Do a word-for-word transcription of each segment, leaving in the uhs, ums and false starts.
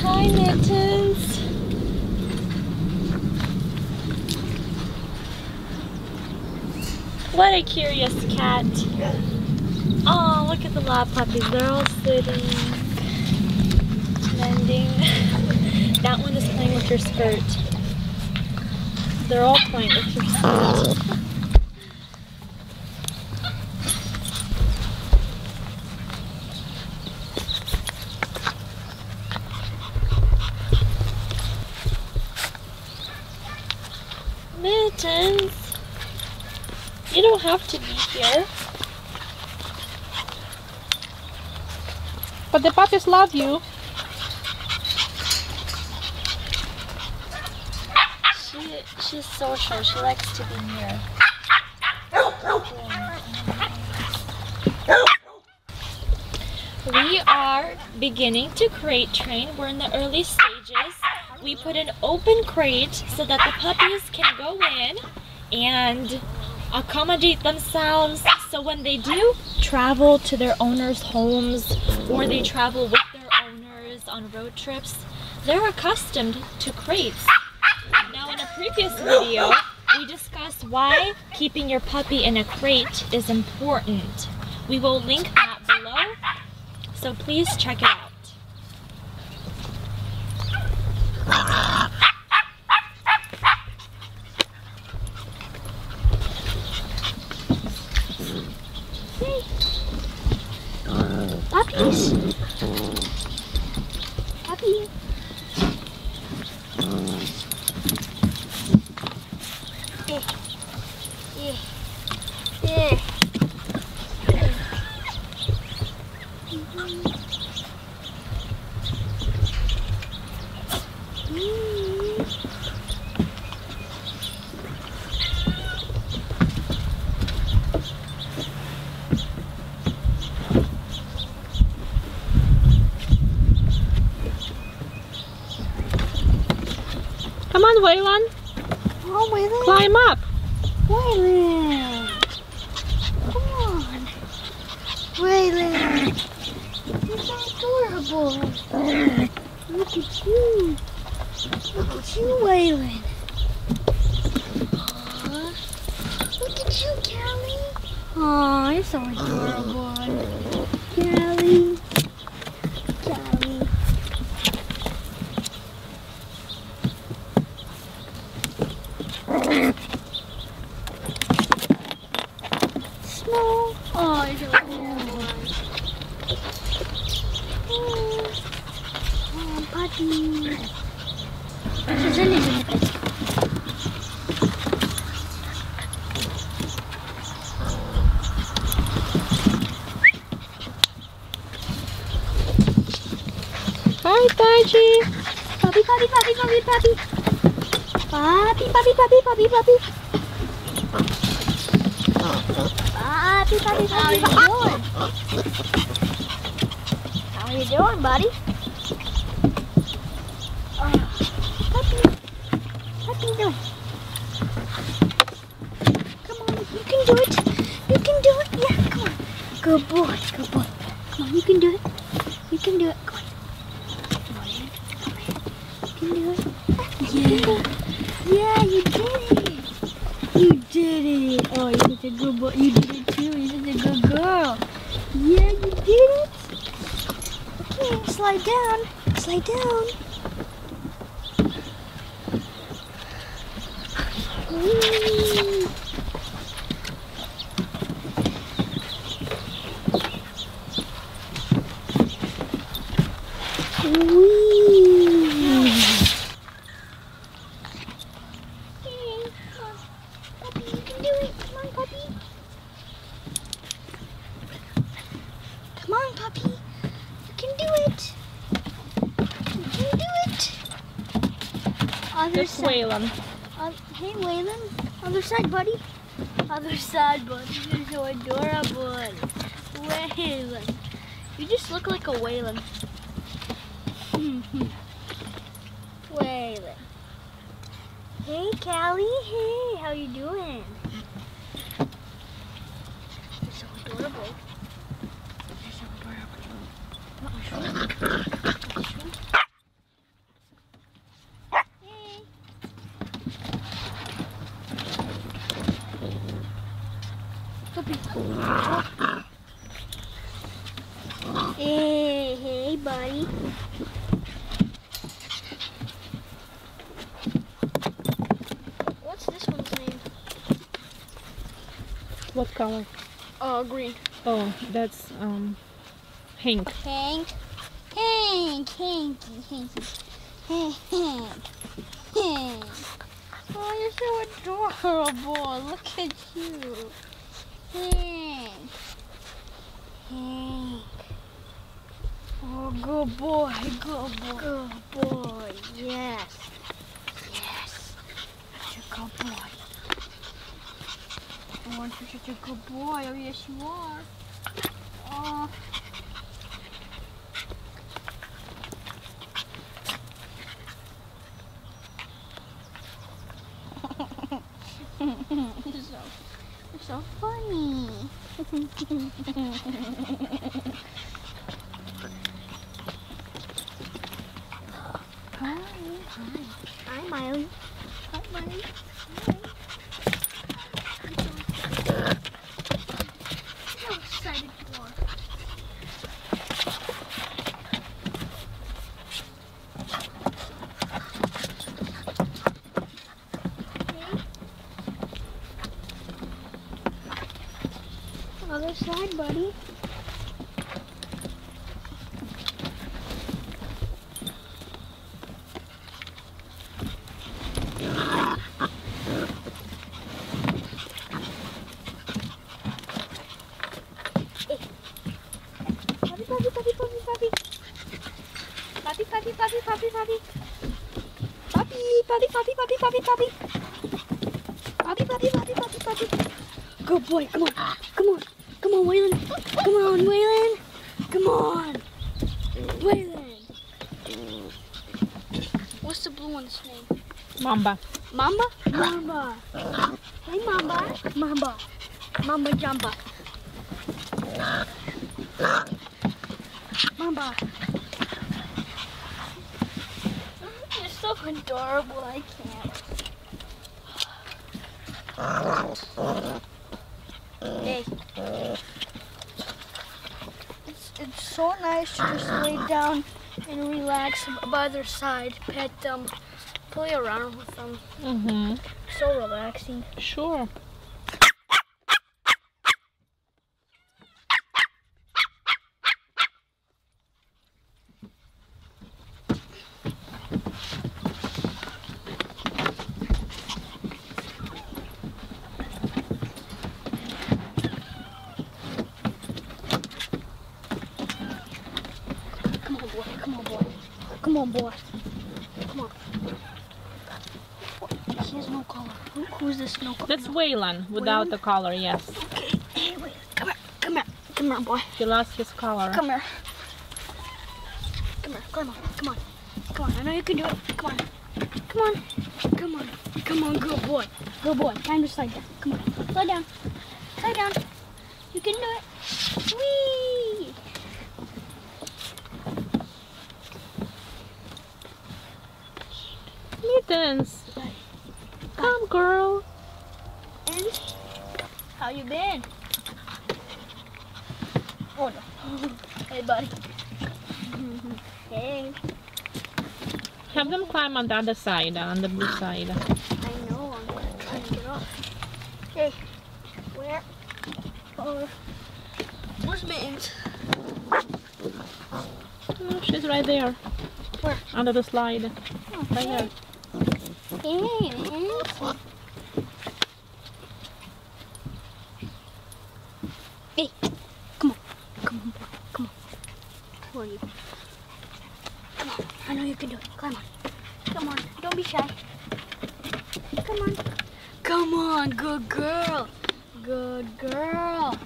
hi Mittens. What a curious cat. Oh, look at the lab puppies. They're all sitting, mending. That one is playing with your skirt. They're all playing with your skirt. Mittens, you don't have to be here. But the puppies love you. She, she's social. She likes to be near. We are beginning to crate train. We're in the early stages. We put an open crate so that the puppies can go in and accommodate themselves, so when they do travel to their owners' homes or they travel with their owners on road trips, they're accustomed to crates. Now, in a previous video, we discussed why keeping your puppy in a crate is important. We will link that below, so please check it out. Puppies. Puppy. Yeah. Yeah. Yeah. Come on, Waylon. Oh, Waylon. Climb up. Waylon. Come on. Waylon. You're so adorable. Look at you. Look at you, Waylon. Aww. Look at you, Callie. Aw, you're so adorable. Callie. Hi, Dodgy. Puppy, puppy, puppy, puppy, puppy. Puppy, puppy, puppy, puppy, puppy. Puppy, puppy, how are you doing? How are you doing, buddy? Puppy, what are you doing? Come on, you can do it. You can do it. Yeah, come on. Good boy, good boy. Come on, you can do it. You can do it. Come on. You can do it. Yeah. Yeah, you did it. You did it. Oh, you're such a good boy. You did it too. You're such a good girl. Yeah, you did it. Okay, slide down. Slide down. Ooh. It's Waylon. Uh, hey Waylon, other side buddy. Other side buddy, you're so adorable. Waylon. You just look like a Waylon. Mm-hmm. Waylon. Hey Callie, hey, how you doing? You're so adorable. You're so adorable. Not mushroom. Mushroom. buddy. What's this one's name? What color? Oh, uh, green. Oh, that's um, Hank. Hank. Hank. Hank. Hank. Hank. Hank. Oh, you're so adorable. Look at you. Hank. Hank. Oh, good boy. Good boy. Good boy. Yes. Yes. That's a good boy. Oh, aren't you such a good boy? Oh, yes, you are. Oh. You're so, you're so funny. Hi. Hi. Hi, Miley. Hi, Miley. Hi. Other side, buddy. Puppy, puppy, puppy, puppy, puppy. Puppy, puppy, puppy, puppy, puppy. Puppy, puppy, puppy, puppy, puppy, puppy. Puppy, puppy, puppy, puppy, puppy. Good boy, come on, come on. Come on, Waylon. Come on, Waylon. Come on, Waylon. What's the blue one's name? Mamba. Mamba? Mamba. Hey, Mamba. Mamba. Mamba Jamba. Mamba. You're so adorable, I can't. Hey. It's, it's so nice to just lay down and relax by their side, pet them, play around with them. Mm-hmm. So relaxing. Sure. Come on, boy. Come on. She has no collar. Who, who's this no collar? That's Waylon without Waylon? the collar, yes. Okay. Hey, Waylon. Come here. Come here. Come here, boy. He lost his collar. Come here. Come here. Come on. Come on. Come on. I know you can do it. Come on. Come on. Come on. Come on. Good boy. Good boy. Time to slide down. Come on. Slide down. Slide down. You can do it. Whee! Mittens, come girl. And how you been? Oh no. Hey buddy. Hey. Have them climb on the other side, on the blue side. I know. I'm gonna try to get off. Hey, where? Oh, where's Mittens? Oh, she's right there. Where? Under the slide. Oh, right there. Hey, come on, come on, come on. Who are you? Come on, I know you can do it. Come on, come on, don't be shy. Come on, come on, good girl, good girl.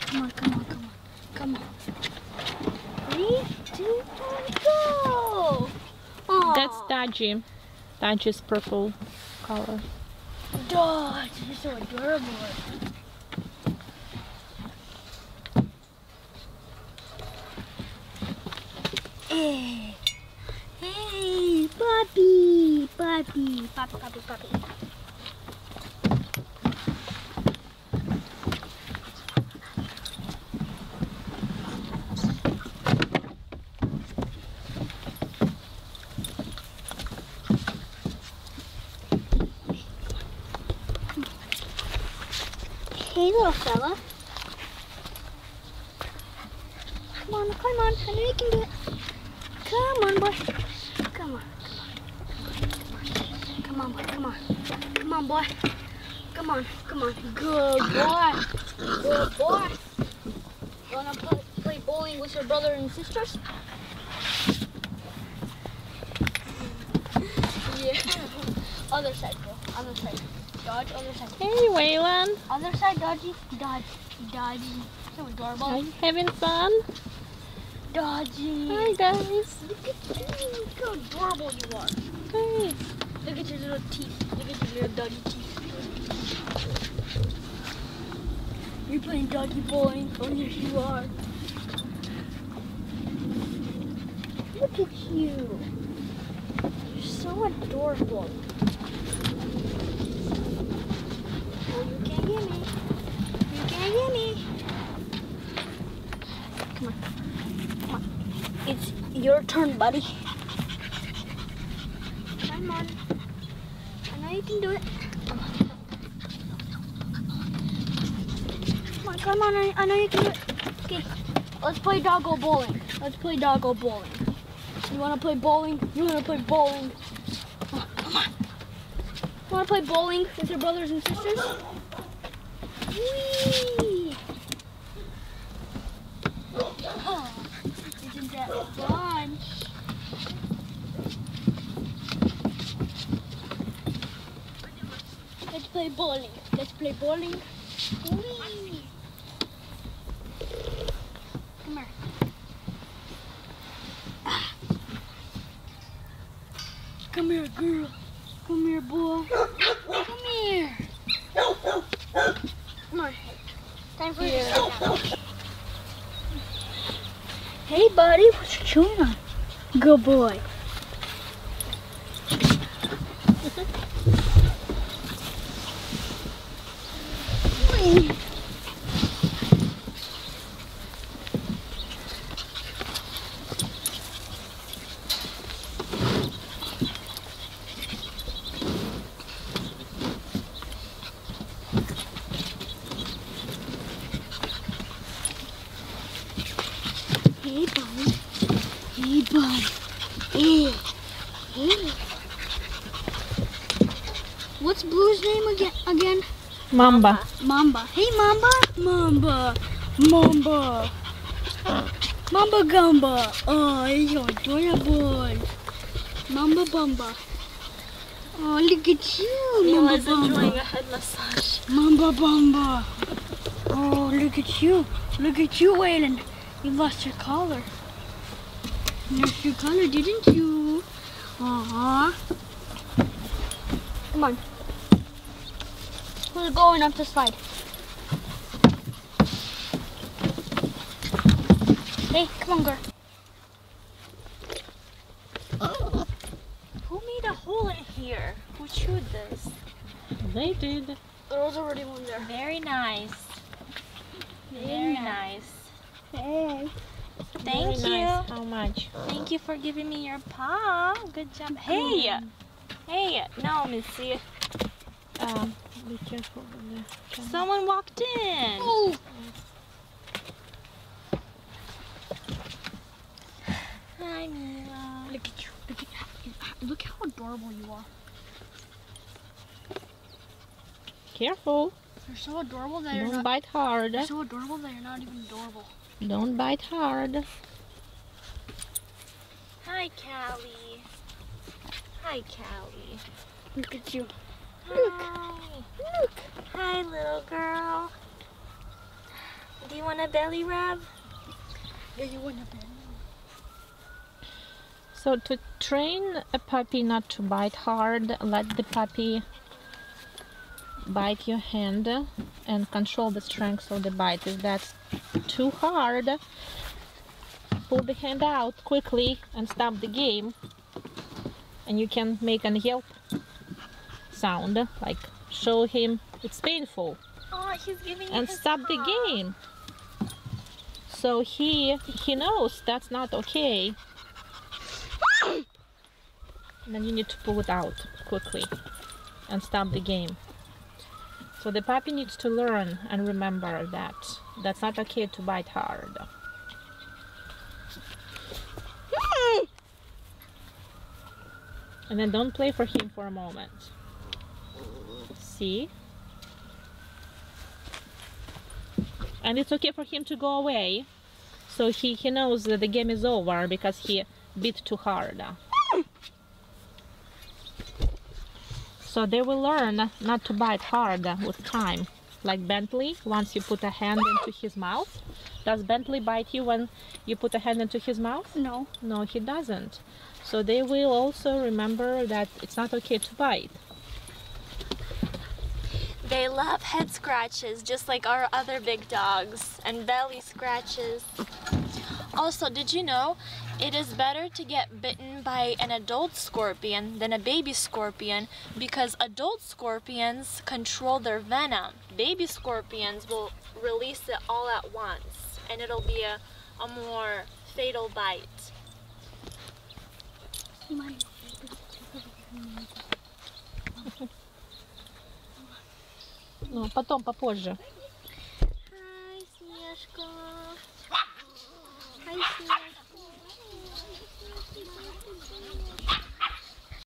Come on, come on, come on, come on. Three, two, one, go! Aww. That's Dodge. That's just purple color. Dodge, you're so adorable. Hey, hey, puppy, puppy, puppy, puppy, puppy. Hey, little fella. Come on, come on. I know you can do it. Come on, boy. Come on, come on. Come on, come on, boy. Come on. Come on, boy. Come on, come on. Good boy. Good boy. You wanna play, play bowling with your brother and sisters? Yeah. Other side, bro. Other side. Dodge, other side. Hey, Waylon. Other side, Dodgy. Dodge, Dodgy. So adorable. Are you having fun? Dodgy. Hi, guys. Look at you. Look how adorable you are. Hey. Look at your little teeth. Look at your little doggy teeth. You're playing doggy bowling. Oh, yes, you are. Look at you. You're so adorable. Oh, you can't get me. You can't get me. Come on. Come on. It's your turn, buddy. Come on. I know you can do it. Come on, come on. I know you can do it. Okay, let's play doggo bowling. Let's play doggo bowling. You want to play bowling? You want to play bowling? Come on, come on. You want to play bowling with your brothers and sisters? Whee! Oh, isn't that fun? Let's play bowling. Let's play bowling. Whee. Come here. Ah. Come here, girl. Come here, boy. Come here. Come on. Time for you to sit down. Hey, buddy. What you chewing on? Good boy. Hey, buddy. Hey, buddy. Hey. Hey. What's Blue's name again? Again? Mamba. Mamba. Hey, Mamba. Mamba. Mamba. Mamba Gamba. Oh, he's so adorable. Mamba Bamba. Oh, look at you, Mamba Bamba. Enjoying a head massage. Mamba Bamba. Oh, look at you. Look at you, Waylon. You lost your collar. You lost your collar, didn't you? Uh-huh. Come on. Who's going up the slide? Hey, come on, girl. Oh. Who made a hole in here? Who chewed this? They did. There was already one there. Very nice. Very, Very nice. nice. Hey. Thank Very you. Nice. How much? Thank you for giving me your paw. Good job. Hey. Mm. Hey. No, Missy. Um, be careful. Someone walked in. Oh. Hi, Mila. Look at you. Look at Look how adorable you are. Careful. You're so adorable that Don't you're not. Don't bite hard. You're so adorable that you're not even adorable. Don't bite hard. Hi, Callie. Hi, Callie. Look at you. Hi. Look. Look. Hi, little girl. Do you want a belly rub? Yeah, you want a belly rub. So to train a puppy not to bite hard, let the puppy bite your hand and control the strength of the bite. If that's too hard, pull the hand out quickly and stop the game, and you can make a yelp sound, like show him it's painful. Oh, he's giving and stop paw. the game. So he he knows that's not okay. And then you need to pull it out quickly and stop the game. So the puppy needs to learn and remember that that's not okay to bite hard. And then don't play for him for a moment. See? And it's okay for him to go away. So he, he knows that the game is over because he bit too hard. So they will learn not to bite hard with time. Like Bentley, once you put a hand into his mouth. Does Bentley bite you when you put a hand into his mouth? No. No, he doesn't. So they will also remember that it's not okay to bite. They love head scratches, just like our other big dogs, and belly scratches. Also, did you know it is better to get bitten by an adult scorpion than a baby scorpion because adult scorpions control their venom. Baby scorpions will release it all at once, and it'll be a, a more fatal bite. Ну, потом, попозже.